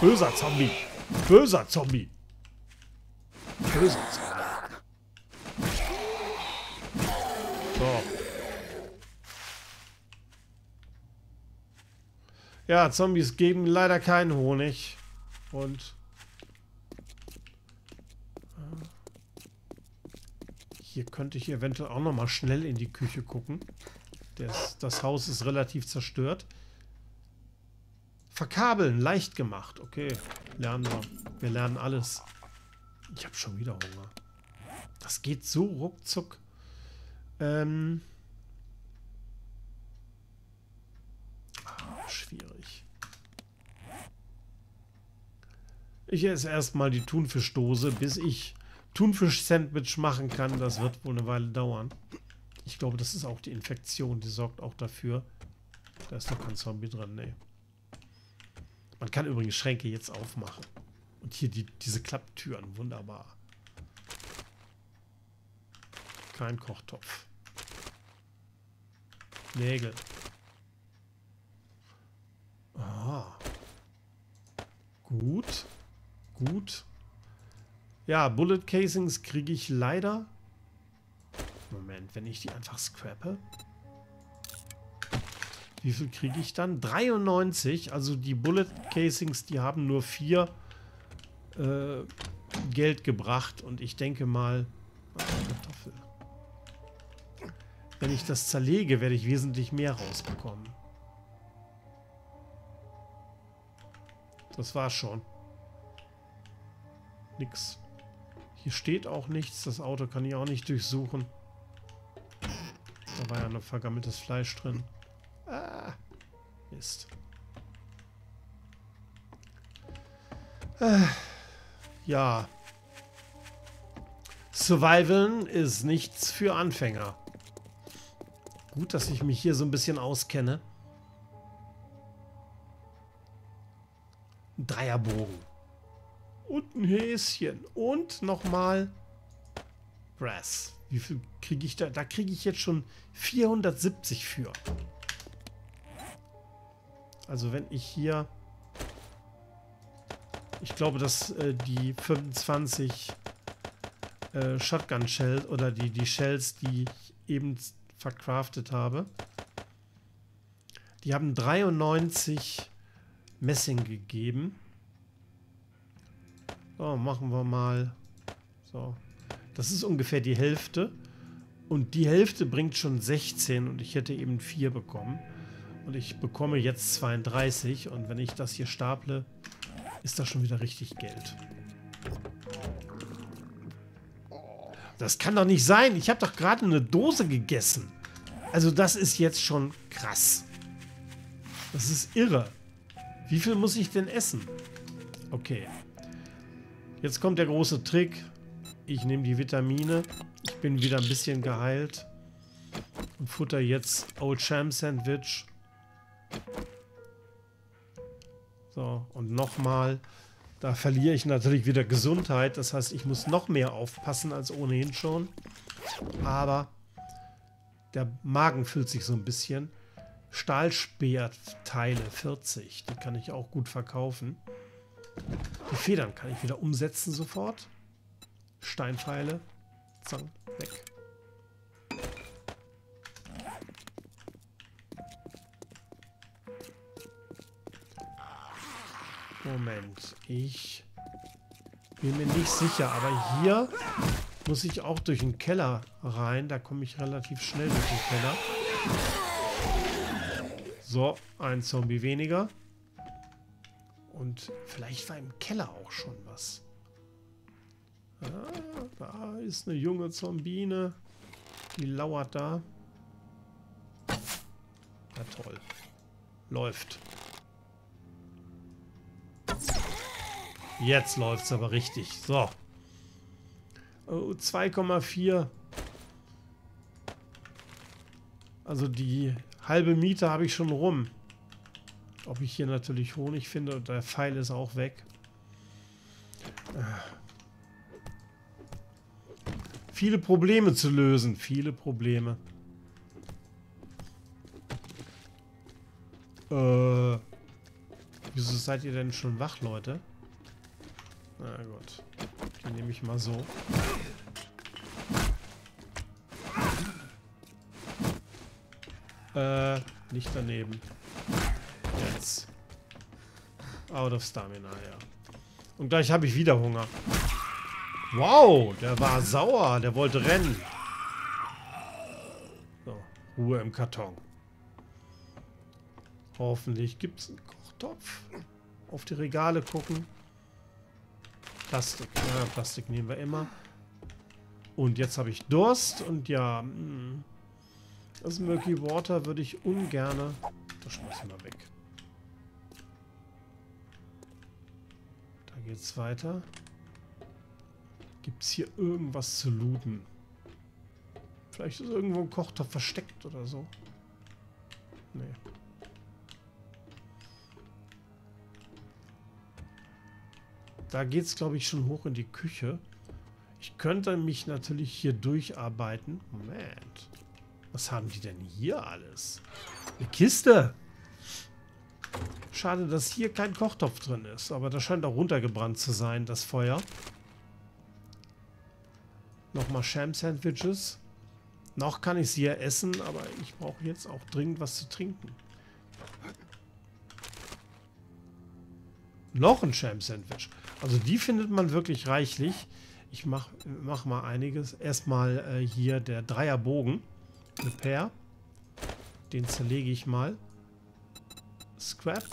Böser Zombie! Böser Zombie! Böser Zombie! So. Ja, Zombies geben leider keinen Honig. Und hier könnte ich eventuell auch nochmal schnell in die Küche gucken. Das, das Haus ist relativ zerstört. Verkabeln, leicht gemacht. Okay, lernen wir. Wir lernen alles. Ich habe schon wieder Hunger. Das geht so ruckzuck. Ähm... Schwierig. Ich esse erstmal die Thunfischdose, bis ich Thunfisch-Sandwich machen kann. Das wird wohl eine Weile dauern. Ich glaube, das ist auch die Infektion, die sorgt auch dafür. Da ist doch kein Zombie drin, ne. Man kann übrigens Schränke jetzt aufmachen. Und hier die, diese Klapptüren, wunderbar. Kein Kochtopf. Nägel. Ah. Gut. Gut. Ja, Bullet Casings kriege ich leider. Moment, wenn ich die einfach scrappe. Wie viel kriege ich dann? dreiundneunzig. Also die Bullet Casings, die haben nur vier äh, Geld gebracht. Und ich denke mal... Kartoffel. Wenn ich das zerlege, werde ich wesentlich mehr rausbekommen. Das war's schon. Nix. Hier steht auch nichts. Das Auto kann ich auch nicht durchsuchen. Da war ja noch vergammeltes Fleisch drin. Ah, Mist. Ah, ja. Survivalen ist nichts für Anfänger. Gut, dass ich mich hier so ein bisschen auskenne. Dreierbogen. Und ein Häschen. Und nochmal Brass. Wie viel kriege ich da? Da kriege ich jetzt schon vierhundertsiebzig für. Also wenn ich hier... Ich glaube, dass äh, die fünfundzwanzig äh, Shotgun Shells oder die, die Shells, die ich eben verkraftet habe, die haben dreiundneunzig... Messing gegeben. So, machen wir mal. So. Das ist ungefähr die Hälfte. Und die Hälfte bringt schon sechzehn und ich hätte eben vier bekommen. Und ich bekomme jetzt zweiunddreißig und wenn ich das hier staple, ist das schon wieder richtig Geld. Das kann doch nicht sein. Ich habe doch gerade eine Dose gegessen. Also das ist jetzt schon krass. Das ist irre. Wie viel muss ich denn essen? Okay. Jetzt kommt der große Trick. Ich nehme die Vitamine. Ich bin wieder ein bisschen geheilt. Und futter jetzt Old Sham Sandwich. So, und nochmal. Da verliere ich natürlich wieder Gesundheit. Das heißt, ich muss noch mehr aufpassen als ohnehin schon. Aber der Magen füllt sich so ein bisschen. Stahlspeerteile vierzig, die kann ich auch gut verkaufen. Die Federn kann ich wieder umsetzen sofort. Steinpfeile, zack, weg. Moment, ich bin mir nicht sicher, aber hier muss ich auch durch den Keller rein. Da komme ich relativ schnell durch den Keller. So, ein Zombie weniger. Und vielleicht war im Keller auch schon was. Ah, da ist eine junge Zombine. Die lauert da. Na toll. Läuft. Jetzt läuft es aber richtig. So. Oh, zwei Komma vier. Also die halbe Miete habe ich schon rum. Ob ich hier natürlich Honig finde, und der Pfeil ist auch weg. Viele Probleme zu lösen, viele Probleme. Äh, wieso seid ihr denn schon wach, Leute? Na gut, die nehme ich mal so. Äh, nicht daneben. Jetzt. Out of Stamina, ja. Und gleich habe ich wieder Hunger. Wow, der war sauer. Der wollte rennen. So, Ruhe im Karton. Hoffentlich gibt es einen Kochtopf. Auf die Regale gucken. Plastik. Ja, Plastik nehmen wir immer. Und jetzt habe ich Durst. Und ja, mh. Das Murky Water würde ich ungern. Das schmeißen wir weg. Da geht's weiter. Gibt es hier irgendwas zu looten? Vielleicht ist irgendwo ein Kochtopf versteckt oder so. Nee. Da geht es, glaube ich, schon hoch in die Küche. Ich könnte mich natürlich hier durcharbeiten. Moment. Was haben die denn hier alles? Eine Kiste! Schade, dass hier kein Kochtopf drin ist. Aber das scheint auch runtergebrannt zu sein, das Feuer. Nochmal Sham-Sandwiches. Noch kann ich sie ja essen, aber ich brauche jetzt auch dringend was zu trinken. Noch ein Sham-Sandwich. Also die findet man wirklich reichlich. Ich mache mach mal einiges. Erstmal äh, hier der Dreierbogen. Repair. Den zerlege ich mal. Scrap.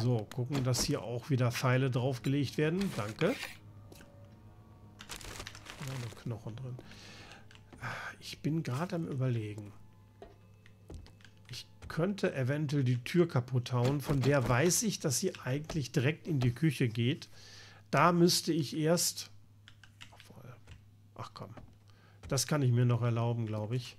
So, gucken, dass hier auch wieder Pfeile draufgelegt werden. Danke. Knochen drin. Ich bin gerade am Überlegen. Ich könnte eventuell die Tür kaputt hauen. Von der weiß ich, dass sie eigentlich direkt in die Küche geht. Da müsste ich erst... Ach komm. Das kann ich mir noch erlauben, glaube ich.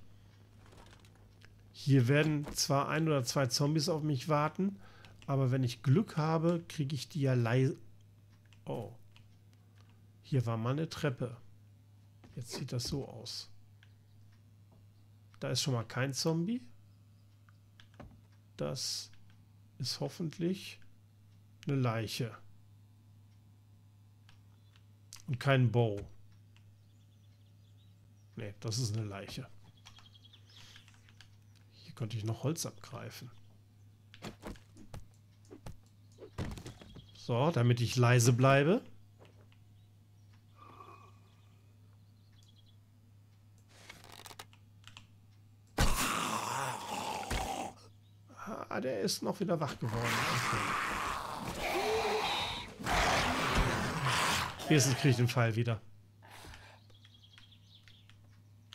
Hier werden zwar ein oder zwei Zombies auf mich warten, aber wenn ich Glück habe, kriege ich die ja leise... Oh. Hier war mal eine Treppe. Jetzt sieht das so aus. Da ist schon mal kein Zombie. Das ist hoffentlich eine Leiche. Und kein Bow. Ne, das ist eine Leiche. Hier könnte ich noch Holz abgreifen. So, damit ich leise bleibe. Der ist noch wieder wach geworden. Okay. Jetzt kriege ich den Pfeil wieder.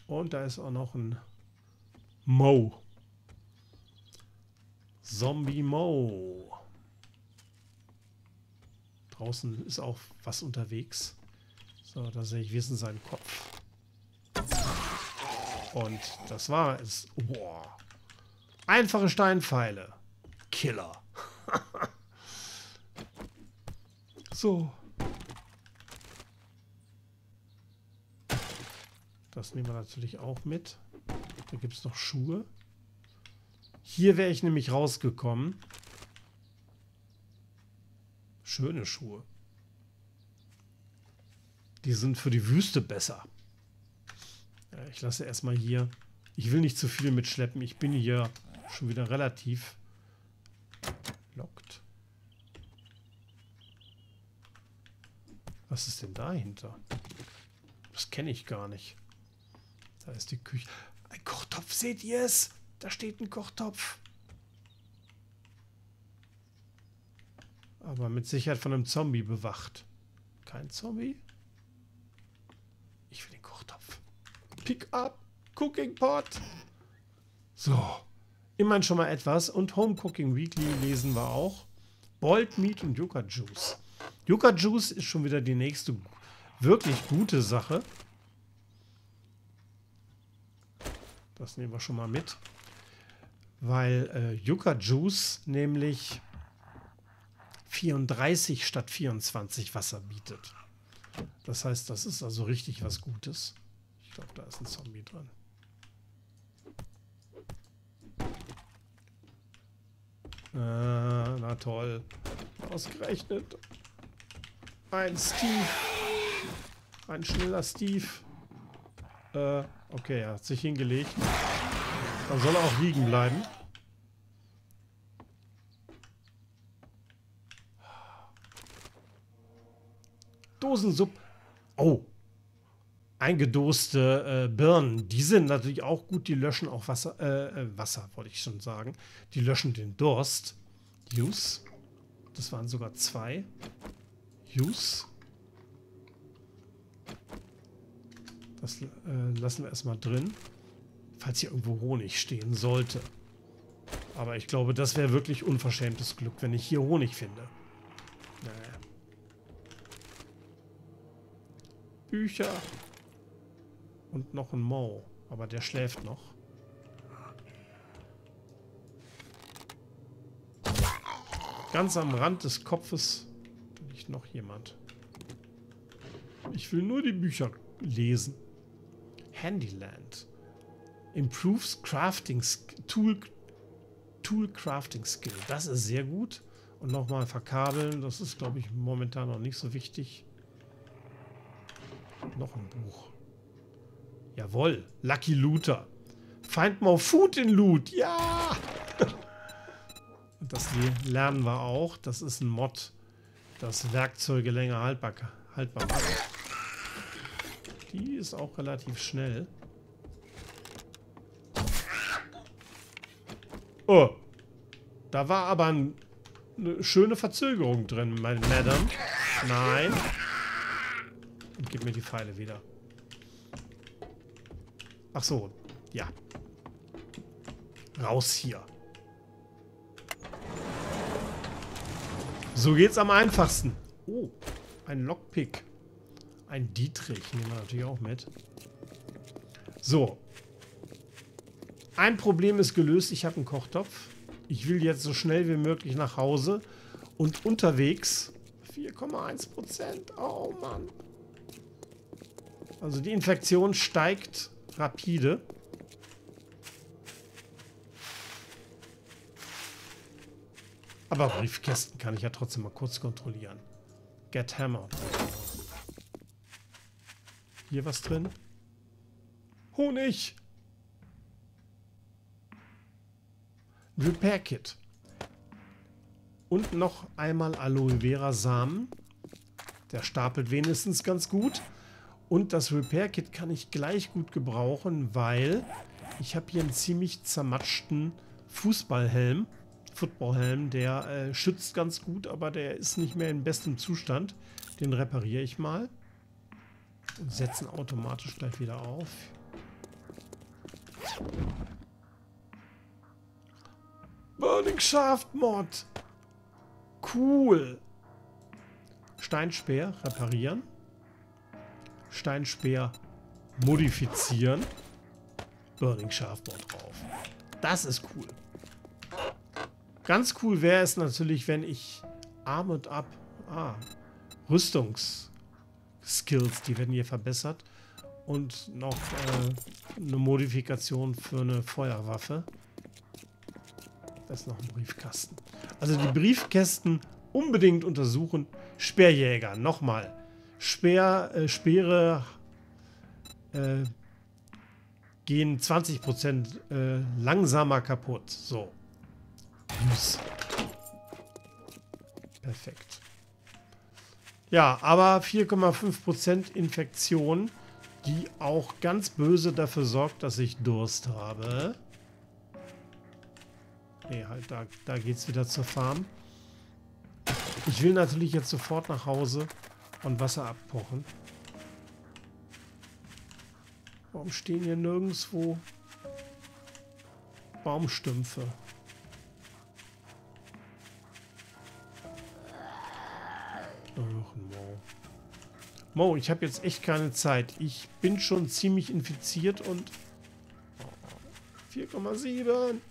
Und da ist auch noch ein Mo. Zombie Mo. Draußen ist auch was unterwegs. So, da sehe ich wenigstens seinen Kopf. Und das war es. Boah. Einfache Steinpfeile. Killer. So. Das nehmen wir natürlich auch mit. Da gibt es noch Schuhe. Hier wäre ich nämlich rausgekommen. Schöne Schuhe. Die sind für die Wüste besser. Ja, ich lasse erstmal hier. Ich will nicht zu viel mitschleppen. Ich bin hier schon wieder relativ lockt. Was ist denn dahinter? Das kenne ich gar nicht. Da ist die Küche. Ein Kochtopf, seht ihr es? Da steht ein Kochtopf. Aber mit Sicherheit von einem Zombie bewacht. Kein Zombie? Ich will den Kochtopf. Pick up, Cooking Pot. So. Immerhin schon mal etwas. Und Home Cooking Weekly lesen wir auch. Boiled Meat und Yucca Juice. Yucca Juice ist schon wieder die nächste wirklich gute Sache. Das nehmen wir schon mal mit. Weil äh, Yucca Juice nämlich vierunddreißig statt vierundzwanzig Wasser bietet. Das heißt, das ist also richtig was Gutes. Ich glaube, da ist ein Zombie dran. Ah, na toll. Ausgerechnet. Ein Steve. Ein schneller Steve. Äh, okay, er hat sich hingelegt. Dann soll er auch liegen bleiben. Dosensupp. Oh. Eingedoste äh, Birnen. Die sind natürlich auch gut. Die löschen auch Wasser. Äh, Wasser, wollte ich schon sagen. Die löschen den Durst. Use. Das waren sogar zwei. Use. Das äh, lassen wir erstmal drin. Falls hier irgendwo Honig stehen sollte. Aber ich glaube, das wäre wirklich unverschämtes Glück, wenn ich hier Honig finde. Naja. Bücher und noch ein Mo, aber der schläft noch. Ganz am Rand des Kopfes liegt noch jemand. Ich will nur die Bücher lesen. Handyland improves crafting tool tool crafting skill. Das ist sehr gut. Und nochmal verkabeln. Das ist, glaube ich, momentan noch nicht so wichtig. Noch ein Buch. Jawohl. Lucky Looter. Find more food in loot. Ja! Und das lernen wir auch. Das ist ein Mod, das Werkzeuge länger haltbar, haltbar macht. Die ist auch relativ schnell. Oh. Da war aber ein, eine schöne Verzögerung drin, meine Madame. Nein. Und gib mir die Pfeile wieder. Ach so, ja. Raus hier. So geht's am einfachsten. Oh, ein Lockpick. Ein Dietrich nehmen wir natürlich auch mit. So. Ein Problem ist gelöst. Ich habe einen Kochtopf. Ich will jetzt so schnell wie möglich nach Hause. Und unterwegs vier Komma eins Prozent. Oh Mann. Also die Infektion steigt rapide. Aber Briefkästen kann ich ja trotzdem mal kurz kontrollieren. Get Hammered. Hier was drin? Honig! Repair Kit. Und noch einmal Aloe Vera Samen. Der stapelt wenigstens ganz gut. Und das Repair-Kit kann ich gleich gut gebrauchen, weil ich habe hier einen ziemlich zermatschten Fußballhelm, Footballhelm, der äh, schützt ganz gut, aber der ist nicht mehr in bestem Zustand. Den repariere ich mal und setze ihn automatisch gleich wieder auf. Burning Shaft Mod! Cool! Steinspeer reparieren. Steinspeer modifizieren. Burning Shaft Mod drauf. Das ist cool. Ganz cool wäre es natürlich, wenn ich Arm und Ab... Ah, Rüstungs-Skills, die werden hier verbessert. Und noch äh, eine Modifikation für eine Feuerwaffe. Das ist noch ein Briefkasten. Also die Briefkästen unbedingt untersuchen. Speerjäger, nochmal. Speer, äh, Speere äh, gehen zwanzig Prozent äh, langsamer kaputt. So. Yes. Perfekt. Ja, aber vier Komma fünf Prozent Infektion, die auch ganz böse dafür sorgt, dass ich Durst habe. Nee, halt, da, da geht's wieder zur Farm. Ich will natürlich jetzt sofort nach Hause. Und Wasser abkochen. Warum stehen hier nirgendwo Baumstümpfe? Ach, Mo. Mo, ich habe jetzt echt keine Zeit. Ich bin schon ziemlich infiziert und vier Komma sieben.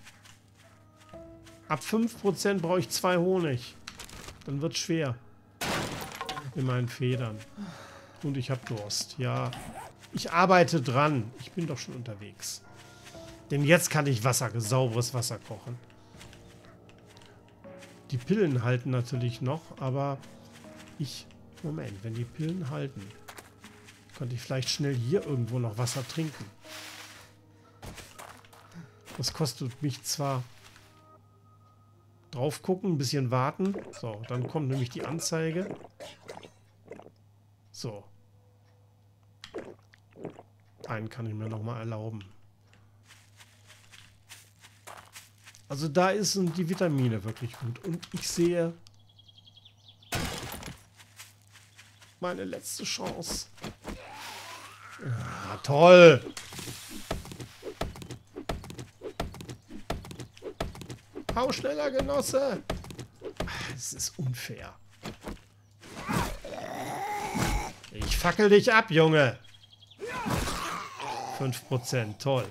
Ab fünf Prozent brauche ich zwei Honig. Dann wird's schwer. Mit meinen Federn. Und ich habe Durst. Ja, ich arbeite dran. Ich bin doch schon unterwegs. Denn jetzt kann ich Wasser, sauberes Wasser kochen. Die Pillen halten natürlich noch, aber ich... Moment, wenn die Pillen halten, könnte ich vielleicht schnell hier irgendwo noch Wasser trinken. Das kostet mich zwar... drauf gucken, ein bisschen warten. So, dann kommt nämlich die Anzeige. So. Einen kann ich mir nochmal erlauben. Also da ist, sind die Vitamine wirklich gut. Und ich sehe meine letzte Chance. Ah, toll! Hau schneller, Genosse! Es ist unfair. Ich fackel dich ab, Junge! fünf Prozent, toll.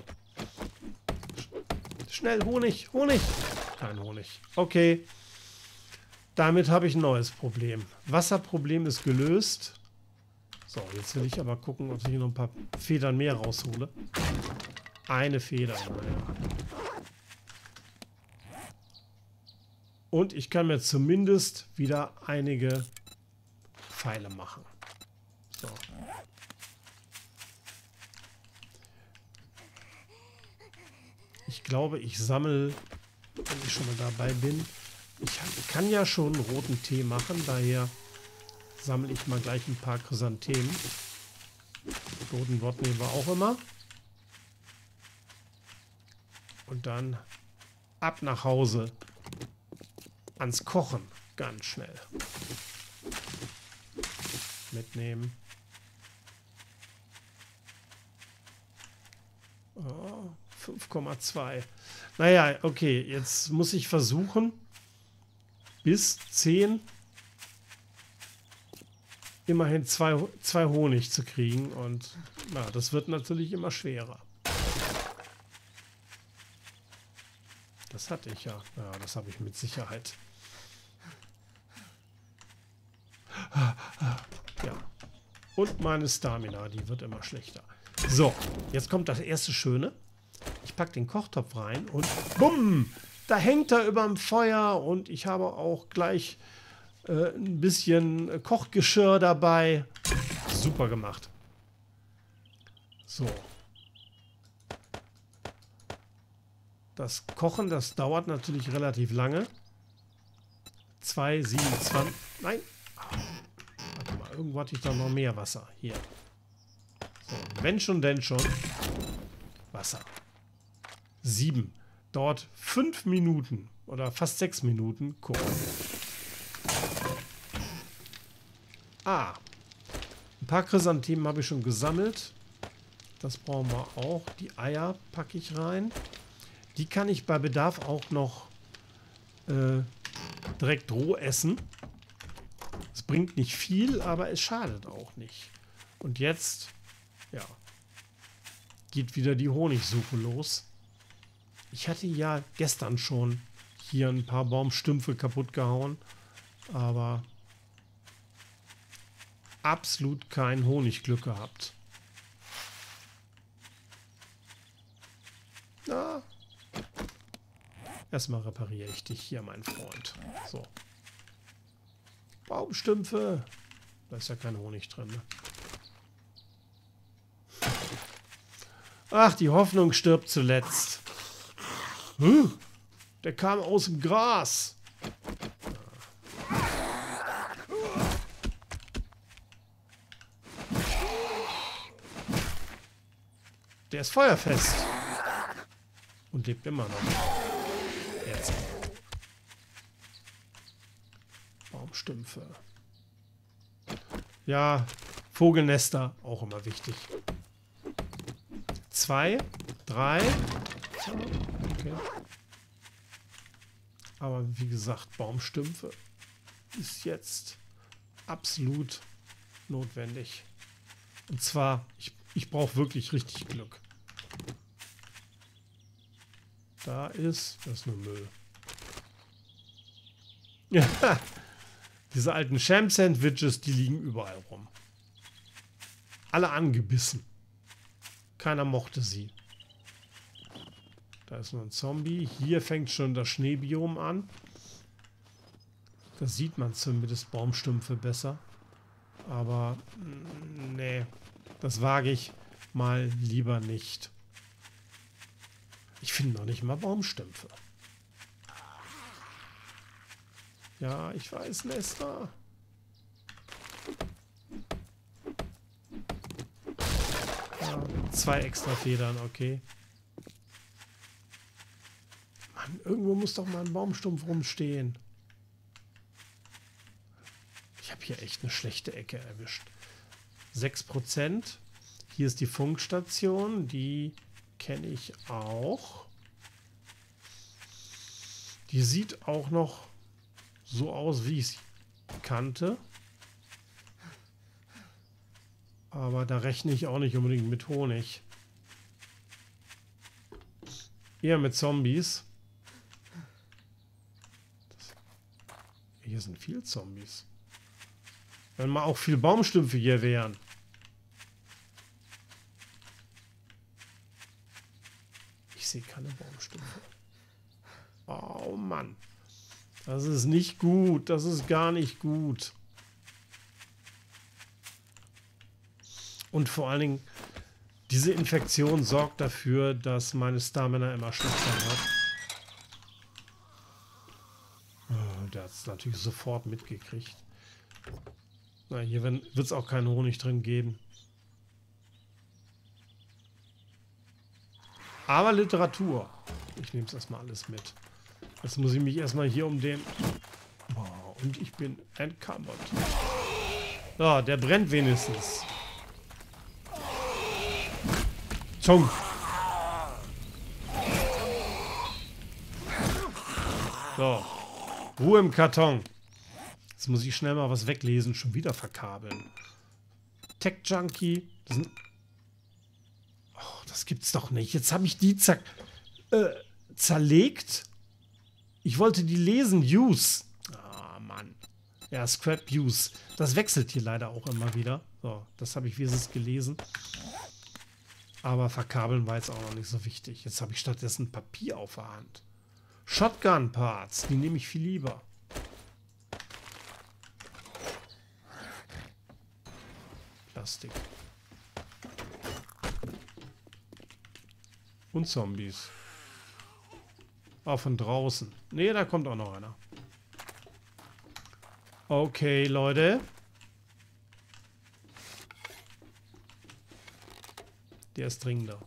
Schnell, Honig, Honig! Kein Honig. Okay. Damit habe ich ein neues Problem. Wasserproblem ist gelöst. So, jetzt will ich aber gucken, ob ich hier noch ein paar Federn mehr raushole. Eine Feder. Und ich kann mir zumindest wieder einige Pfeile machen. So. Ich glaube, ich sammle, wenn ich schon mal dabei bin. Ich kann ja schon roten Tee machen, daher sammle ich mal gleich ein paar Chrysanthemen. Roten Wort nehmen wir auch immer. Und dann ab nach Hause. Ans Kochen. Ganz schnell. Mitnehmen. Oh, fünf Komma zwei. Naja, okay. Jetzt muss ich versuchen, bis zehn immerhin zwei, zwei Honig zu kriegen. Und na, das wird natürlich immer schwerer. Das hatte ich ja. Ja, das habe ich mit Sicherheit. Ja. Und meine Stamina, die wird immer schlechter. So, jetzt kommt das erste Schöne. Ich packe den Kochtopf rein und bumm! Da hängt er überm Feuer und ich habe auch gleich äh, ein bisschen Kochgeschirr dabei. Super gemacht. So. Das Kochen, das dauert natürlich relativ lange. zwei, sieben, zwanzig... Nein! Warte mal, irgendwo hatte ich da noch mehr Wasser. Hier. So, wenn schon, denn schon. Wasser. sieben. Dort fünf Minuten oder fast sechs Minuten kochen. Ah. Ein paar Chrysanthemen habe ich schon gesammelt. Das brauchen wir auch. Die Eier packe ich rein. Die kann ich bei Bedarf auch noch äh, direkt roh essen. Es bringt nicht viel, aber es schadet auch nicht. Und jetzt, ja, geht wieder die Honigsuche los. Ich hatte ja gestern schon hier ein paar Baumstümpfe kaputt gehauen, aber absolut kein Honigglück gehabt. Na. Ah. Erstmal repariere ich dich hier, mein Freund. So. Baumstümpfe. Da ist ja kein Honig drin. Ne? Ach, die Hoffnung stirbt zuletzt. Huh? Der kam aus dem Gras. Der ist feuerfest. Und lebt immer noch. Baumstümpfe. Ja, Vogelnester, auch immer wichtig. Zwei, drei. Okay. Aber wie gesagt, Baumstümpfe ist jetzt absolut notwendig. Und zwar, ich, ich brauche wirklich richtig Glück. da ist. Das ist nur Müll. Ja, diese alten Sham-Sandwiches, die liegen überall rum. Alle angebissen. Keiner mochte sie. Da ist nur ein Zombie. Hier fängt schon das Schneebiom an. Da sieht man zumindest Baumstümpfe besser. Aber nee, das wage ich mal lieber nicht. Ich finde noch nicht mal Baumstümpfe. Ja, ich weiß, Nesta. Ja, zwei extra Federn, okay. Mann, irgendwo muss doch mal ein Baumstumpf rumstehen. Ich habe hier echt eine schlechte Ecke erwischt. sechs Prozent. Hier ist die Funkstation, die kenne ich auch. Die sieht auch noch so aus, wie ich sie kannte. Aber da rechne ich auch nicht unbedingt mit Honig. Eher mit Zombies. Das, hier sind viel Zombies. Wenn mal auch viel Baumstümpfe hier wären. Ich sehe keine Baumstümpfe. Oh Mann. Das ist nicht gut. Das ist gar nicht gut. Und vor allen Dingen, diese Infektion sorgt dafür, dass meine Stamina immer schlechter wird. Oh, der hat es natürlich sofort mitgekriegt. Na, hier wird es auch keinen Honig drin geben. Aber Literatur. Ich nehme es erstmal alles mit. Jetzt muss ich mich erstmal hier um den... Oh, und ich bin entkammert. So, der brennt wenigstens. Zum. So. Ruhe im Karton. Jetzt muss ich schnell mal was weglesen. Schon wieder verkabeln. Tech Junkie. Das, sind oh, das gibt's doch nicht. Jetzt habe ich die zack, äh, zerlegt. Ich wollte die lesen. Use. Ah, Mann. Ja, Scrap Use. Das wechselt hier leider auch immer wieder. So, das habe ich wenigstens gelesen. Aber verkabeln war jetzt auch noch nicht so wichtig. Jetzt habe ich stattdessen Papier auf der Hand. Shotgun Parts. Die nehme ich viel lieber. Plastik. Und Zombies. Ah, von draußen. Nee, da kommt auch noch einer. Okay, Leute. Der ist dringender.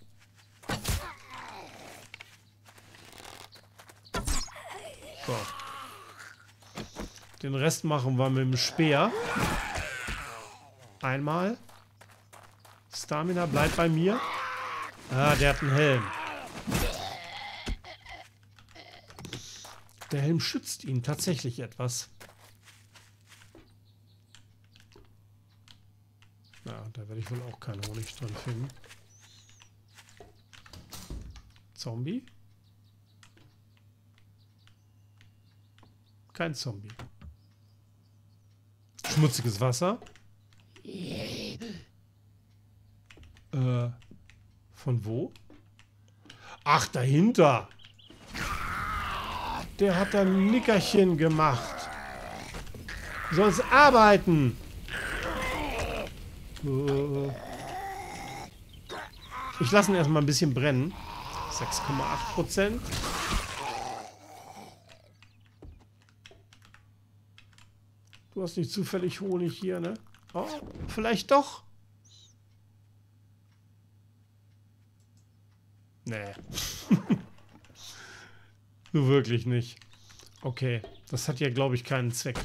So. Den Rest machen wir mit dem Speer. Einmal. Stamina bleibt bei mir. Ah, der hat einen Helm. Der Helm schützt ihn tatsächlich etwas. Ja, da werde ich wohl auch keinen Honig drin finden. Zombie? Kein Zombie. Schmutziges Wasser. Äh, von wo? Ach, dahinter! Der hat ein Nickerchen gemacht. Du sollst arbeiten! Äh, ich lasse ihn erstmal ein bisschen brennen. sechs Komma acht Prozent. Du hast nicht zufällig Honig hier, ne? Oh, vielleicht doch. Nee. Nur wirklich nicht. Okay, das hat ja, glaube ich, keinen Zweck.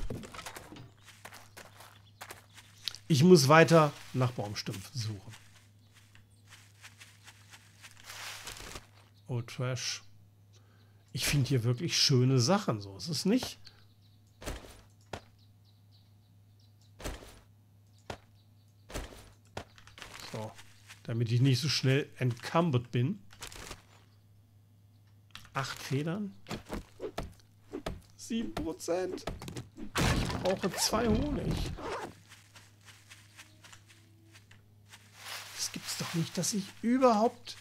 Ich muss weiter nach Baumstümpfen suchen. Oh, Trash. Ich finde hier wirklich schöne Sachen. So ist es nicht. Damit ich nicht so schnell encumbered bin. acht Federn. sieben Prozent. Ich brauche zwei Honig. Das gibt's doch nicht, dass ich überhaupt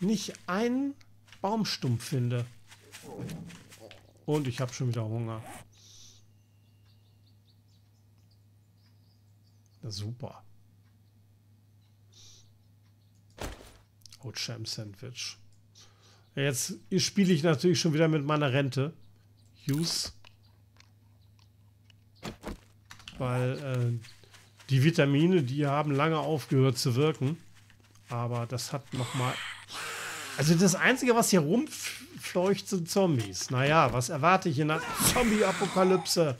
nicht einen Baumstumpf finde. Und ich habe schon wieder Hunger. Na super. Oatscham Sandwich. Jetzt spiele ich natürlich schon wieder mit meiner Rente. Use. Weil äh, die Vitamine, die haben lange aufgehört zu wirken. Aber das hat nochmal... Also das Einzige, was hier rumfleucht, sind Zombies. Naja, was erwarte ich in einer Zombie-Apokalypse?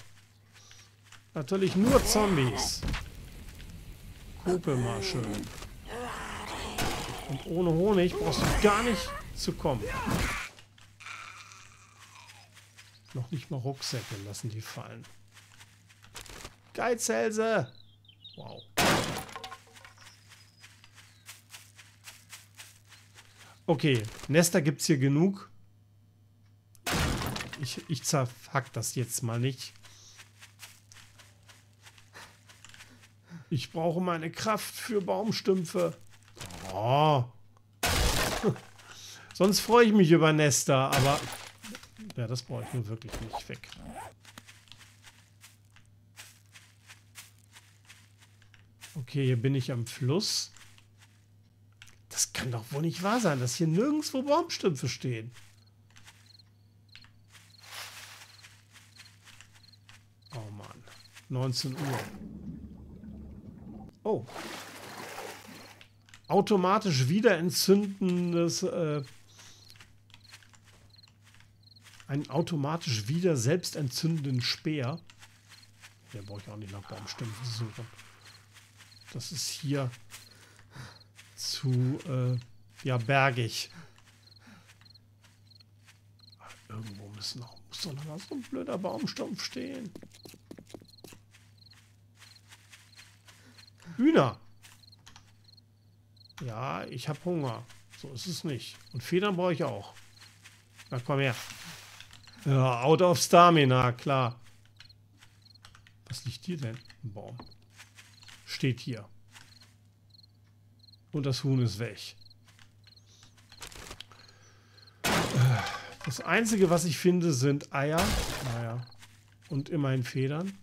Natürlich nur Zombies. Kuppel mal schön. Und ohne Honig brauchst du gar nicht zu kommen. Noch nicht mal Rucksäcke lassen die fallen. Geizhälse! Wow. Okay, Nester gibt es hier genug. Ich, ich zerhack das jetzt mal nicht. Ich brauche meine Kraft für Baumstümpfe. Oh. Sonst freue ich mich über Nester, aber... Ja, das brauche ich nun wirklich nicht weg. Okay, hier bin ich am Fluss. Das kann doch wohl nicht wahr sein, dass hier nirgendwo Baumstümpfe stehen. Oh Mann. neunzehn Uhr. Oh. Automatisch wieder entzündendes... Äh Einen automatisch wieder selbst entzündenden Speer. Der brauche ich auch nicht nach Baumstümpfen suchen. Das ist hier zu äh, ja, bergig. Ach, irgendwo müssen auch, muss doch noch mal so ein blöder Baumstumpf stehen. Hühner. Ja, ich habe Hunger. So ist es nicht. Und Federn brauche ich auch. Na komm her. Ja, out of stamina, klar. Was liegt hier denn? Ein Baum. Steht hier. Und das Huhn ist weg. Das Einzige, was ich finde, sind Eier. Naja. Und immerhin Federn.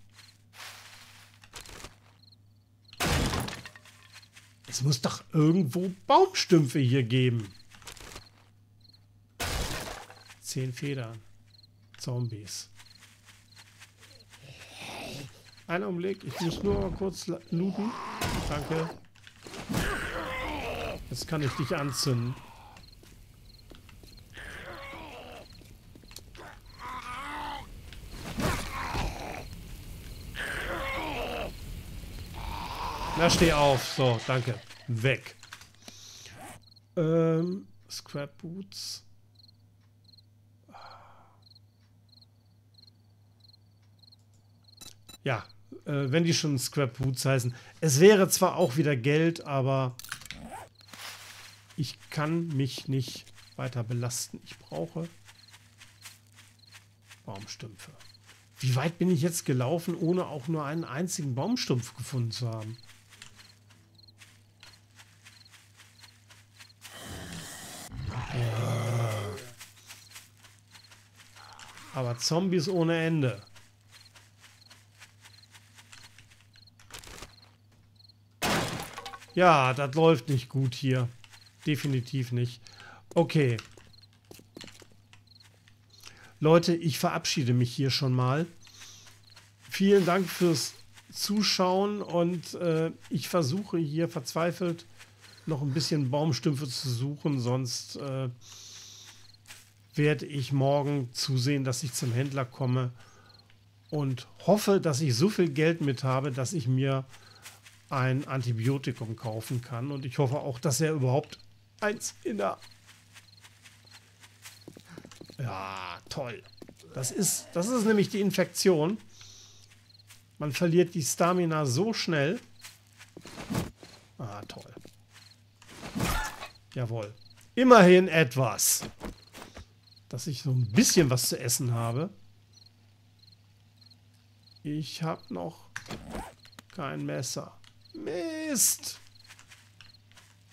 Es muss doch irgendwo Baumstümpfe hier geben. Zehn Federn. Zombies. Einen Augenblick, ich muss nur mal kurz looten. Danke. Jetzt kann ich dich anzünden. Na, steh auf. So, danke. Weg. Ähm, Scrap Boots. Ja, äh, wenn die schon Scrap Boots heißen. Es wäre zwar auch wieder Geld, aber ich kann mich nicht weiter belasten. Ich brauche Baumstümpfe. Wie weit bin ich jetzt gelaufen, ohne auch nur einen einzigen Baumstumpf gefunden zu haben? Aber Zombies ohne Ende. Ja, das läuft nicht gut hier. Definitiv nicht. Okay. Leute, ich verabschiede mich hier schon mal. Vielen Dank fürs Zuschauen und äh, ich versuche hier verzweifelt noch ein bisschen Baumstümpfe zu suchen, sonst äh, werde ich morgen zusehen, dass ich zum Händler komme und hoffe, dass ich so viel Geld mit habe, dass ich mir ein Antibiotikum kaufen kann und ich hoffe auch, dass er überhaupt eins in der... Ja, toll. Das ist, das ist nämlich die Infektion. Man verliert die Stamina so schnell. Ah, toll. Jawohl. Immerhin etwas. dass ich so ein bisschen was zu essen habe. Ich habe noch kein Messer. Mist!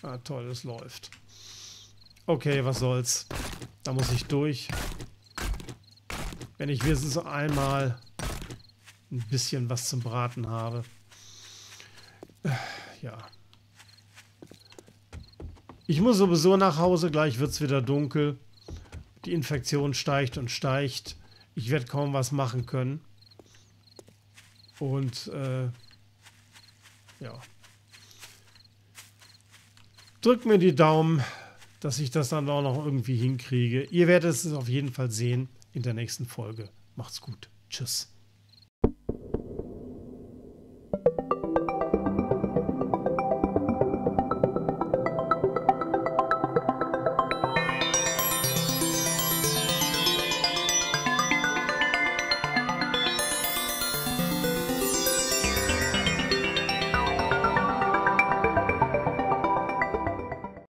Ah, toll, es läuft. Okay, was soll's. Da muss ich durch. Wenn ich wenigstens einmal ein bisschen was zum Braten habe. Ja. Ich muss sowieso nach Hause, gleich wird's wieder dunkel. Die Infektion steigt und steigt. Ich werde kaum was machen können. Und, äh, ja. Drückt mir die Daumen, dass ich das dann auch noch irgendwie hinkriege. Ihr werdet es auf jeden Fall sehen in der nächsten Folge. Macht's gut. Tschüss.